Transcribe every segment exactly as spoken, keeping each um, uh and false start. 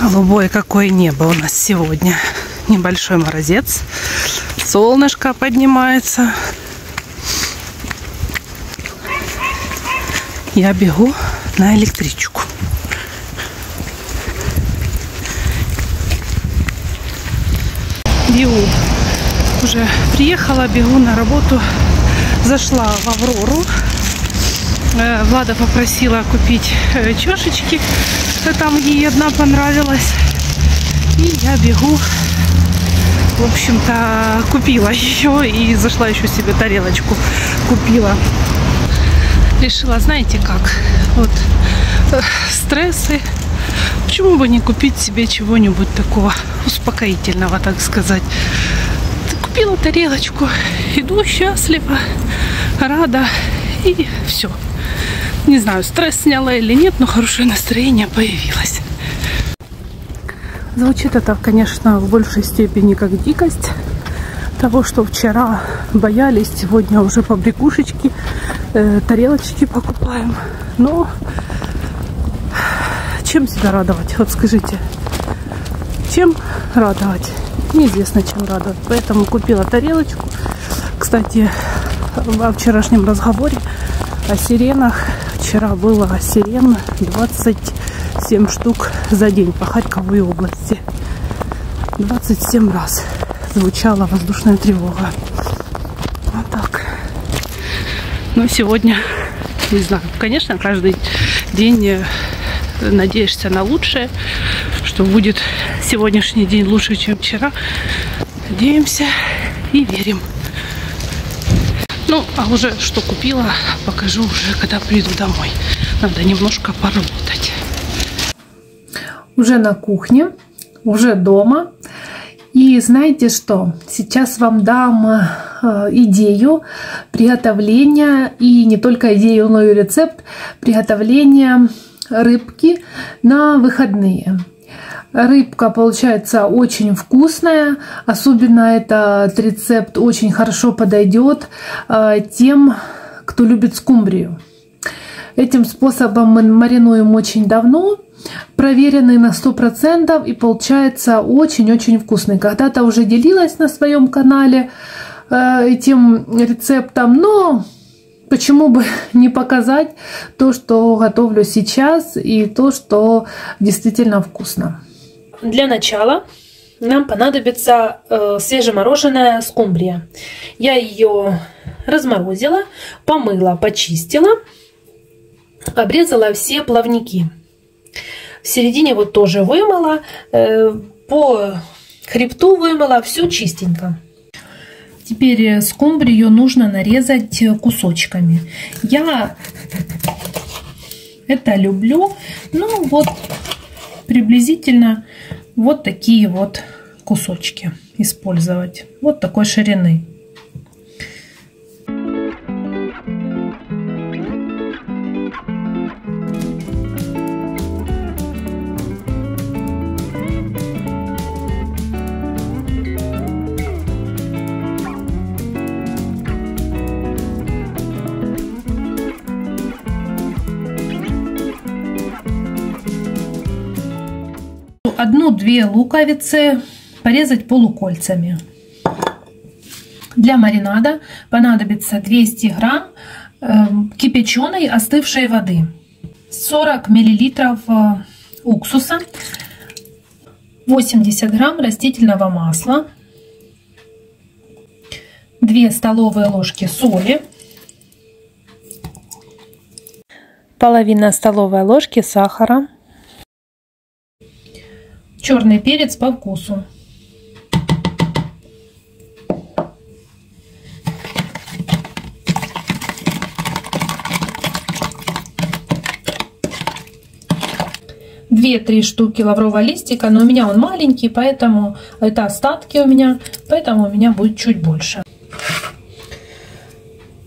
Голубое какое небо у нас сегодня. Небольшой морозец. Солнышко поднимается. Я бегу на электричку. Бегу. Уже приехала, бегу на работу. Зашла в Аврору. Влада попросила купить чашечки. Там ей одна понравилась. И я бегу. В общем-то, купила еще. И зашла еще себе тарелочку. Купила. Решила, знаете как, вот э, стрессы. Почему бы не купить себе чего-нибудь такого успокоительного, так сказать. Купила тарелочку. Иду счастлива, рада. И все. Не знаю, стресс сняла или нет, но хорошее настроение появилось. Звучит это, конечно, в большей степени как дикость. Того, что вчера боялись, сегодня уже побрякушечки, э, тарелочки покупаем. Но чем себя радовать? Вот скажите, чем радовать? Неизвестно, чем радовать. Поэтому купила тарелочку. Кстати, во вчерашнем разговоре о сиренах. Вчера было сирен двадцать семь штук за день по Харьковской области. двадцать семь раз звучала воздушная тревога. Вот так. Ну, сегодня, не знаю, конечно, каждый день надеешься на лучшее, что будет сегодняшний день лучше, чем вчера. Надеемся и верим. Ну, а уже что купила, покажу уже, когда приду домой. Надо немножко поработать. Уже на кухне, уже дома. И знаете что? Сейчас вам дам идею приготовления, и не только идею, но и рецепт приготовления рыбки на выходные. Рыбка получается очень вкусная, особенно этот рецепт очень хорошо подойдет тем, кто любит скумбрию. Этим способом мы маринуем очень давно, проверенный на сто процентов, и получается очень-очень вкусный. Когда-то уже делилась на своем канале этим рецептом, но почему бы не показать то, что готовлю сейчас, и то, что действительно вкусно. Для начала нам понадобится э, свежемороженая скумбрия. Я ее разморозила, помыла, почистила, обрезала все плавники. В середине вот тоже вымыла, э, по хребту вымыла, все чистенько. Теперь скумбрию нужно нарезать кусочками. Я это люблю. Ну вот приблизительно вот такие вот кусочки использовать. Вот такой ширины. Одну-две луковицы порезать полукольцами. Для маринада понадобится двести грамм кипяченой остывшей воды, сорок миллилитров уксуса, восемьдесят грамм растительного масла, две столовые ложки соли, половина столовой ложки сахара, черный перец по вкусу. две-три штуки лаврового листика, но у меня он маленький, поэтому это остатки у меня, поэтому у меня будет чуть больше.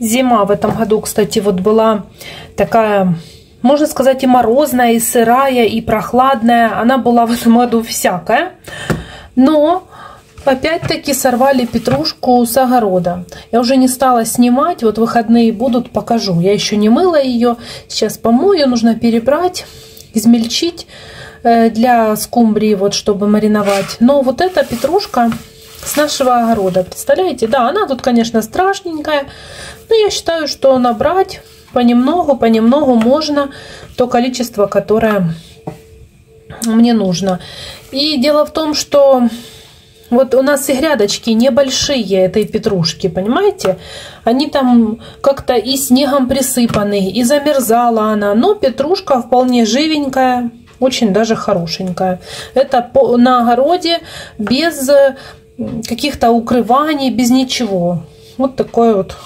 Зима в этом году, кстати, вот была такая, можно сказать, и морозная, и сырая, и прохладная. Она была в этом году всякая. Но опять-таки сорвали петрушку с огорода. Я уже не стала снимать. Вот выходные будут, покажу. Я еще не мыла ее. Сейчас помою. Нужно перебрать, измельчить. для скумбрии, вот, чтобы мариновать. Но вот эта петрушка с нашего огорода, представляете? Да, она тут, конечно, страшненькая, но я считаю, что набрать понемногу, понемногу можно то количество, которое мне нужно. И дело в том, что вот у нас и грядочки небольшие этой петрушки, понимаете? Они там как-то и снегом присыпаны, и замерзала она. Но петрушка вполне живенькая, очень даже хорошенькая. Это на огороде без каких-то укрываний, без ничего. Вот такой вот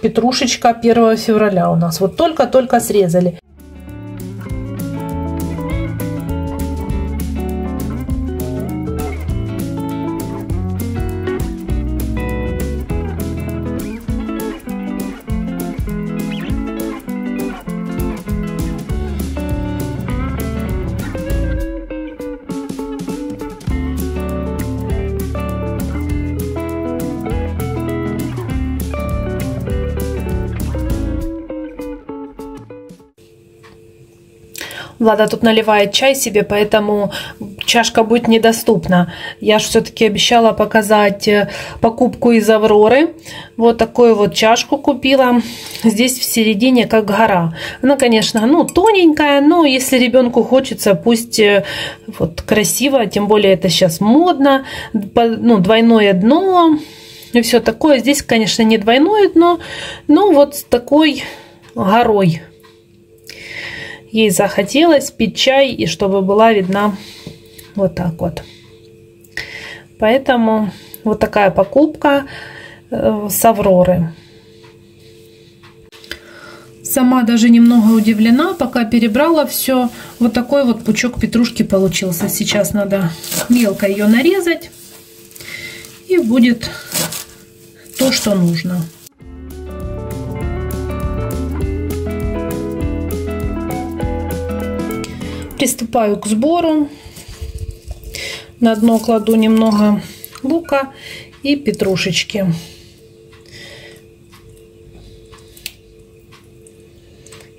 петрушечка первого февраля у нас. Вот только-только срезали. Влада тут наливает чай себе, поэтому чашка будет недоступна. Я же все-таки обещала показать покупку из Авроры. Вот такую вот чашку купила. Здесь в середине как гора. Она, конечно, ну, тоненькая, но если ребенку хочется, пусть вот красиво, тем более это сейчас модно, ну, двойное дно и все такое. Здесь, конечно, не двойное дно, но вот с такой горой. Ей захотелось пить чай, и чтобы была видна вот так вот. Поэтому вот такая покупка с Авроры. Сама даже немного удивлена, пока перебрала все. Вот такой вот пучок петрушки получился. Сейчас надо мелко ее нарезать, и будет то, что нужно. Приступаю к сбору. На дно кладу немного лука и петрушечки.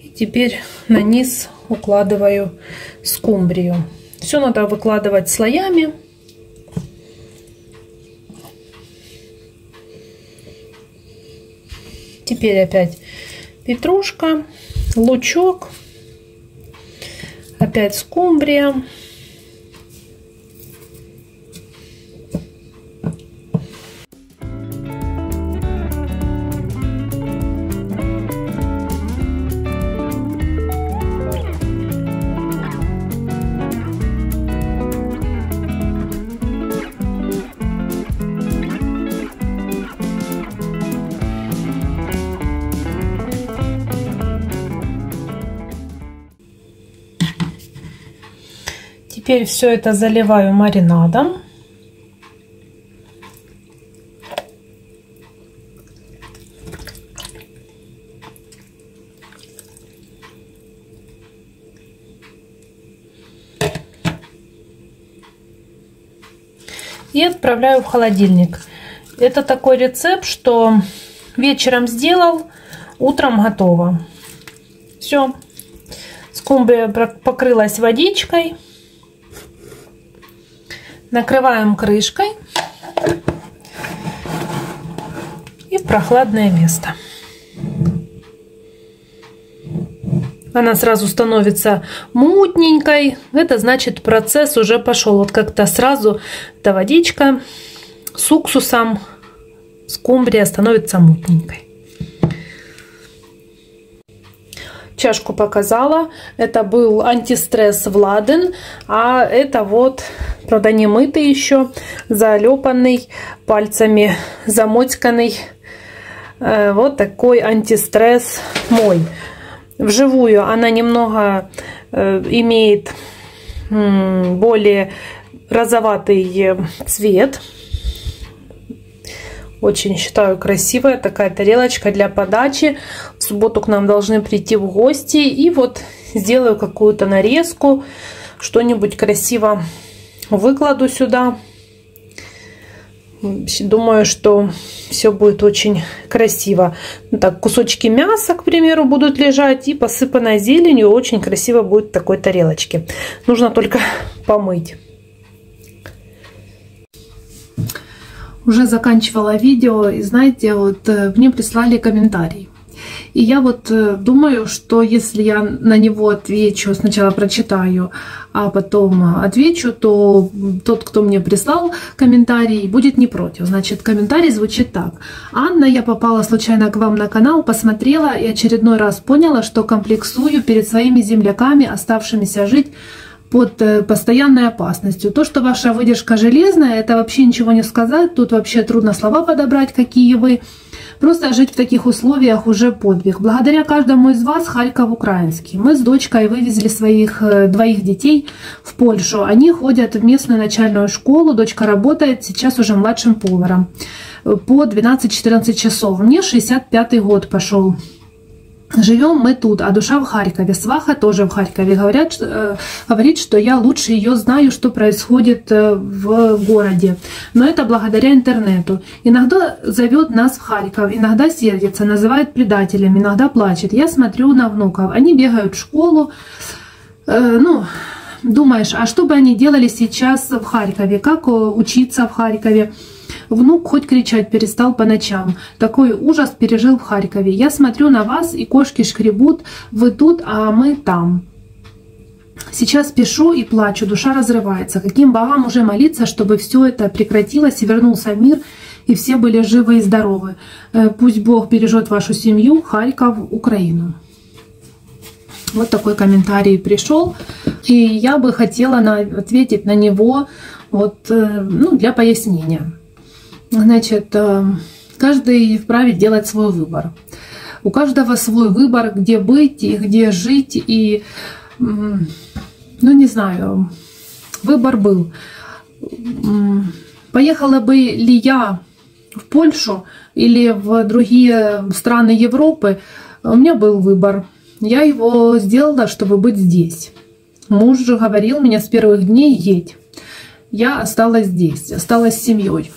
И теперь на низ укладываю скумбрию. Все надо выкладывать слоями. Теперь опять петрушка, лучок. Опять скумбрия. Теперь все это заливаю маринадом. И отправляю в холодильник. Это такой рецепт, что вечером сделал, утром готово. Все. Скумбрия покрылась водичкой. Накрываем крышкой и в прохладное место. Она сразу становится мутненькой. Это значит, процесс уже пошел. Вот как-то сразу эта водичка с уксусом, скумбрия становится мутненькой. Чашку показала. Это был антистресс Владен, а это вот, правда, не мытый еще, залепанный пальцами, замочканный. Вот такой антистресс мой. Вживую она немного имеет более розоватый цвет. Очень, считаю, красивая такая тарелочка для подачи. В субботу к нам должны прийти в гости. И вот сделаю какую-то нарезку, что-нибудь красиво выкладу сюда. Думаю, что все будет очень красиво. Так, кусочки мяса, к примеру, будут лежать, и посыпанная зеленью очень красиво будет в такой тарелочке. Нужно только помыть. Уже заканчивала видео, и знаете, вот мне прислали комментарий. И я вот думаю, что если я на него отвечу, сначала прочитаю, а потом отвечу, то тот, кто мне прислал комментарий, будет не против. Значит, комментарий звучит так. «Анна, я попала случайно к вам на канал, посмотрела и очередной раз поняла, что комплексую перед своими земляками, оставшимися жить под постоянной опасностью. То, что ваша выдержка железная, это вообще ничего не сказать, тут вообще трудно слова подобрать, какие вы. Просто жить в таких условиях уже подвиг. Благодаря каждому из вас Харьков украинский. Мы с дочкой вывезли своих двоих детей в Польшу. Они ходят в местную начальную школу, дочка работает сейчас уже младшим поваром по двенадцать-четырнадцать часов. Мне шестьдесят пятый год пошел. Живем мы тут, а душа в Харькове. Сваха тоже в Харькове. Говорят, э, говорит, что я лучше ее знаю, что происходит э, в городе. Но это благодаря интернету. Иногда зовет нас в Харьков, иногда сердится, называет предателями, иногда плачет. Я смотрю на внуков. Они бегают в школу. Э, ну, думаешь, а что бы они делали сейчас в Харькове? Как учиться в Харькове? Внук хоть кричать перестал по ночам. Такой ужас пережил в Харькове. Я смотрю на вас, и кошки шкребут. Вы тут, а мы там. Сейчас пишу и плачу. Душа разрывается. Каким богам уже молиться, чтобы все это прекратилось и вернулся мир, и все были живы и здоровы. Пусть Бог бережет вашу семью. Харьков, Украину». Вот такой комментарий пришел. И я бы хотела на, ответить на него вот, ну, для пояснения. Значит, каждый вправе делать свой выбор. У каждого свой выбор, где быть и где жить. И, ну, не знаю, выбор был. Поехала бы ли я в Польшу или в другие страны Европы, у меня был выбор. Я его сделала, чтобы быть здесь. Муж же говорил мне с первых дней: едь. Я осталась здесь, осталась с семьей.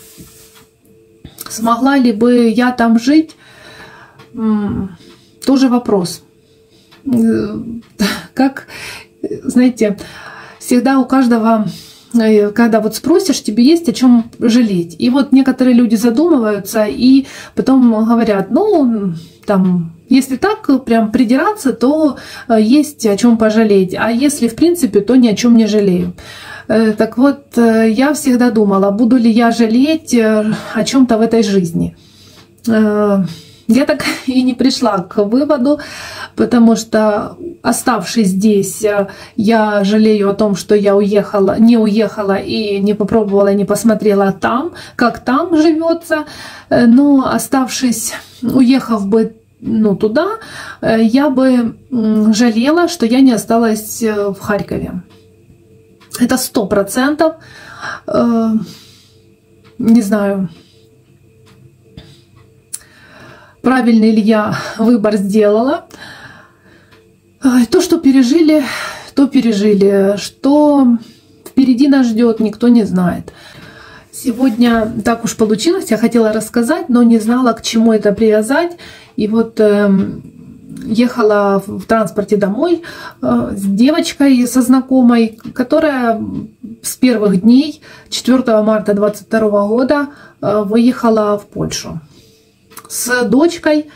Смогла ли бы я там жить? Тоже вопрос. Как, знаете, всегда у каждого, когда вот спросишь, тебе есть о чем жалеть. И вот некоторые люди задумываются и потом говорят: ну, там, если так прям придираться, то есть о чем пожалеть. А если, в принципе, то ни о чем не жалею. Так вот, я всегда думала, буду ли я жалеть о чем-то в этой жизни. Я так и не пришла к выводу, потому что, оставшись здесь, я жалею о том, что я уехала, не уехала и не попробовала, не посмотрела там, как там живется. Но оставшись, уехав бы, ну, туда, я бы жалела, что я не осталась в Харькове. Это сто процентов. Не знаю, правильный ли я выбор сделала. То, что пережили, то пережили. Что впереди нас ждет, никто не знает. Сегодня так уж получилось, я хотела рассказать, но не знала, к чему это привязать. И вот ехала в транспорте домой с девочкой, со знакомой, которая с первых дней, четвёртого марта две тысячи двадцать второго года, выехала в Польшу с дочкой.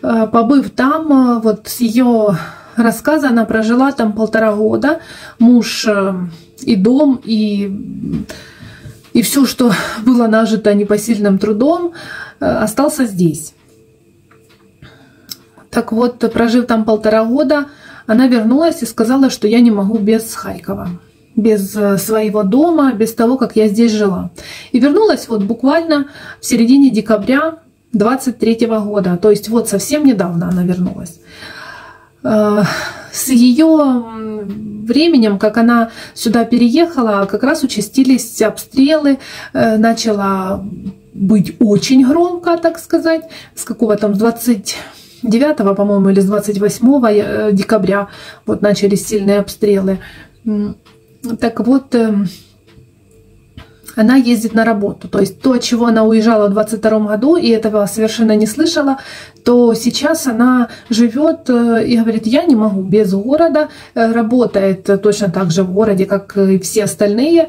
Побыв там, вот с ее рассказа, она прожила там полтора года. Муж и дом, и, и все, что было нажито непосильным трудом, остался здесь. Так вот, прожив там полтора года, она вернулась и сказала, что я не могу без Харькова, без своего дома, без того, как я здесь жила. И вернулась вот буквально в середине декабря две тысячи двадцать третьего года, то есть вот совсем недавно она вернулась. С ее временем, как она сюда переехала, как раз участились обстрелы, начала быть очень громко, так сказать, с какого там, с двадцать девятого, по-моему, или с двадцать восьмого декабря вот начались сильные обстрелы. Так вот, она ездит на работу. То есть то, чего она уезжала в двадцать втором году и этого совершенно не слышала, то сейчас она живет и говорит, я не могу без города, работает точно так же в городе, как и все остальные.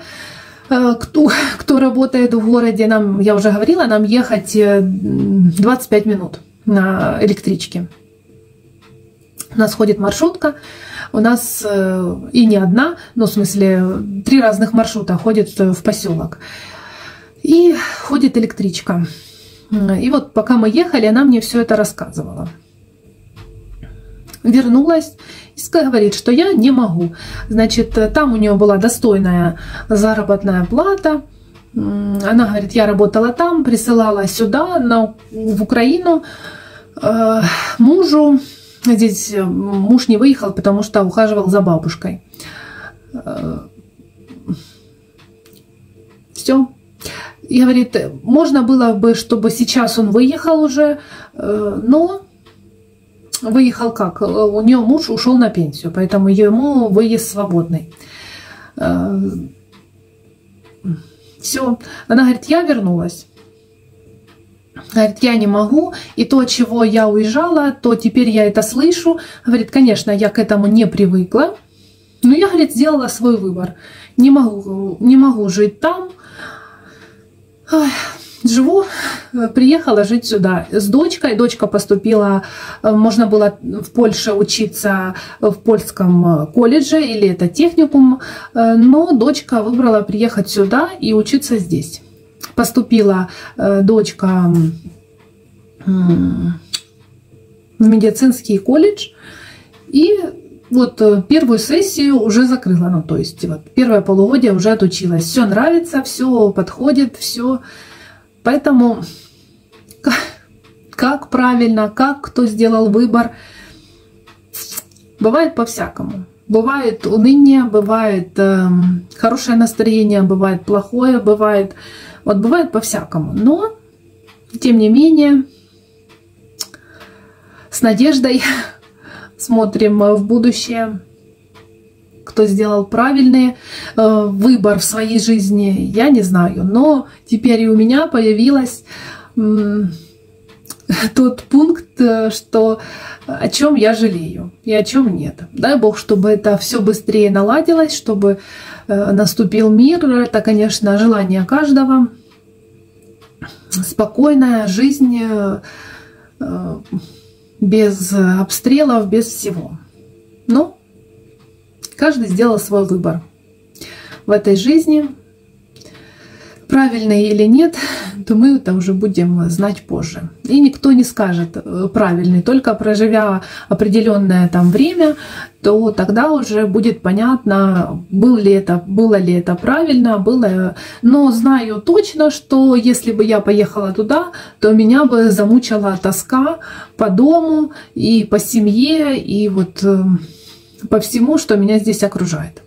Кто, кто работает в городе, нам, я уже говорила, нам ехать двадцать пять минут на электричке. У нас ходит маршрутка, у нас и не одна, ну, в смысле, три разных маршрута ходит в поселок. И ходит электричка. И вот пока мы ехали, она мне все это рассказывала. Вернулась и говорит, что я не могу. Значит, там у нее была достойная заработная плата. Она говорит, я работала там, присылала сюда, на, в Украину, э, мужу. Здесь муж не выехал, потому что ухаживал за бабушкой. Э, все. И говорит, можно было бы, чтобы сейчас он выехал уже, э, но... Выехал как? У нее муж ушел на пенсию, поэтому ему выезд свободный. Все. Она говорит, я вернулась. Говорит, я не могу. И то, чего я уезжала, то теперь я это слышу. Говорит, конечно, я к этому не привыкла. Но я, говорит, сделала свой выбор. Не могу, не могу жить там. Ой. Живу, приехала жить сюда с дочкой. Дочка поступила, можно было в Польше учиться в польском колледже или это техникум, но дочка выбрала приехать сюда и учиться здесь. Поступила дочка в медицинский колледж и вот первую сессию уже закрыла, ну то есть вот первое полугодие уже отучилась. Все нравится, все подходит, все... Поэтому как правильно, как кто сделал выбор, бывает по-всякому. Бывает уныние, бывает э, хорошее настроение, бывает плохое, бывает, вот бывает по-всякому. Но, тем не менее, с надеждой смотрим в будущее, кто сделал правильный э, выбор в своей жизни, я не знаю. Но теперь и у меня появилась э, тот пункт, э, что о чем я жалею и о чем нет. Дай Бог, чтобы это все быстрее наладилось, чтобы э, наступил мир. Это, конечно, желание каждого. Спокойная жизнь э, без обстрелов, без всего. Но каждый сделал свой выбор в этой жизни. Правильный или нет, то мы это уже будем знать позже. И никто не скажет правильный, только проживя определенное там время, то тогда уже будет понятно, был ли это, было ли это правильно, было. Но знаю точно, что если бы я поехала туда, то меня бы замучила тоска по дому и по семье, и вот... по всему, что меня здесь окружает.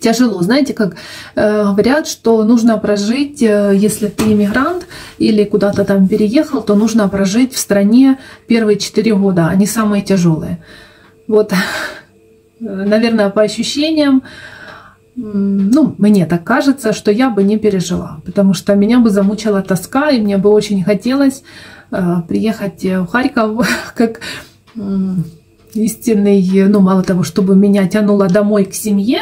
Тяжело. Знаете, как э, говорят, что нужно прожить, э, если ты иммигрант или куда-то там переехал, то нужно прожить в стране первые четыре года. Они самые тяжелые. Вот, наверное, по ощущениям, ну, мне так кажется, что я бы не пережила, потому что меня бы замучила тоска, и мне бы очень хотелось э, приехать в Харьков, как... Э, истинный, ну мало того, чтобы меня тянуло домой к семье,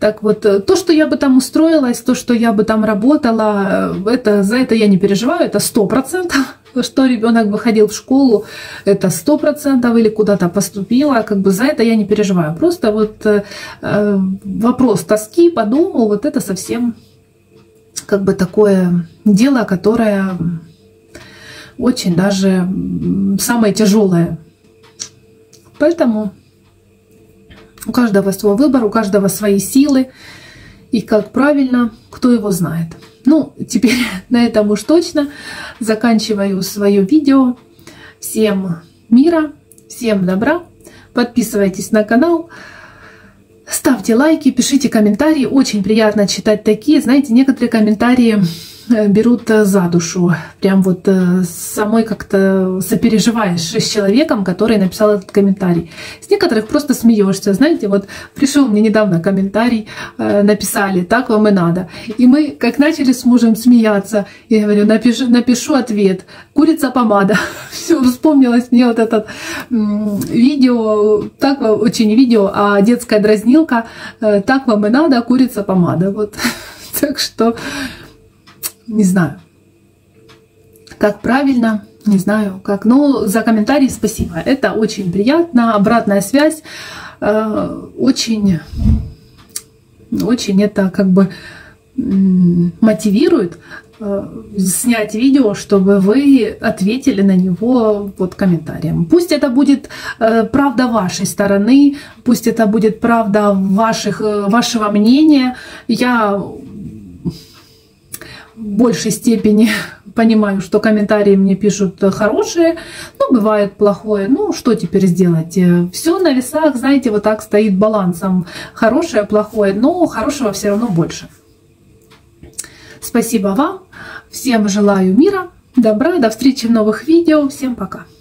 так вот, то, что я бы там устроилась, то, что я бы там работала, это, за это я не переживаю, это сто процентов. Что ребенок бы ходил в школу, это сто процентов, или куда-то поступила, как бы за это я не переживаю. Просто вот э, вопрос тоски по дому, вот это совсем как бы такое дело, которое очень даже самое тяжелое. Поэтому у каждого свой выбор, у каждого свои силы. И как правильно, кто его знает. Ну, теперь на этом уж точно заканчиваю свое видео. Всем мира, всем добра. Подписывайтесь на канал, ставьте лайки, пишите комментарии. Очень приятно читать такие. Знаете, некоторые комментарии берут за душу. Прям вот самой как-то сопереживаешь с человеком, который написал этот комментарий. С некоторых просто смеешься. Знаете, вот пришел мне недавно комментарий, написали, так вам и надо. И мы как начали с мужем смеяться, я говорю, напишу, напишу ответ, курица помада. Все, вспомнилось мне вот этот видео, так очень видео, а детская дразнилка, так вам и надо, курица помада. Вот. Так что... Не знаю, как правильно, не знаю как, но за комментарий спасибо. Это очень приятно, обратная связь, очень, очень это как бы мотивирует снять видео, чтобы вы ответили на него под комментарием. Пусть это будет правда вашей стороны, пусть это будет правда ваших, вашего мнения. Я... в большей степени понимаю, что комментарии мне пишут хорошие, но бывает плохое. Ну, что теперь сделать? Все на весах, знаете, вот так стоит балансом. Хорошее, плохое, но хорошего все равно больше. Спасибо вам. Всем желаю мира, добра. До встречи в новых видео. Всем пока.